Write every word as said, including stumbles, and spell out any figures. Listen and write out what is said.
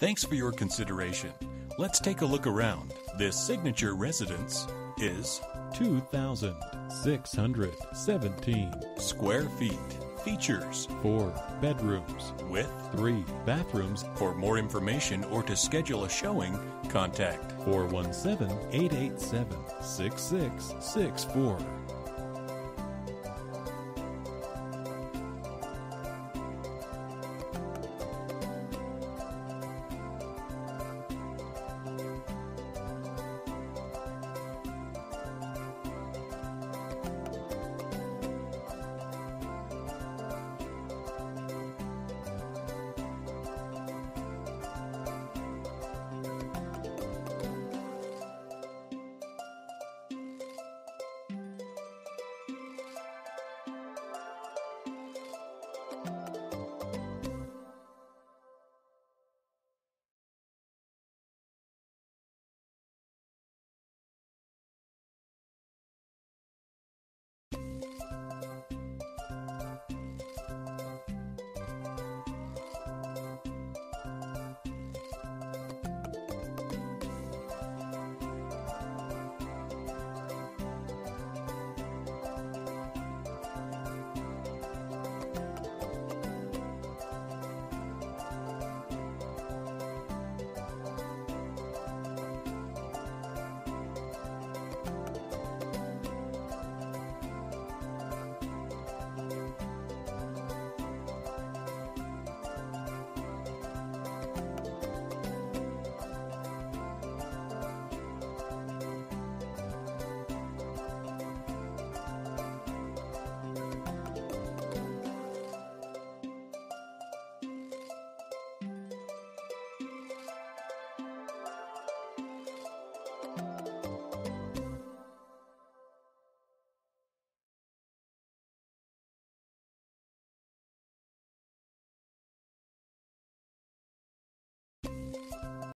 Thanks for your consideration. Let's take a look around. This signature residence is two thousand six hundred seventeen square feet. Features four bedrooms with three bathrooms. For more information or to schedule a showing, contact four one seven, eight eight seven, six six six four.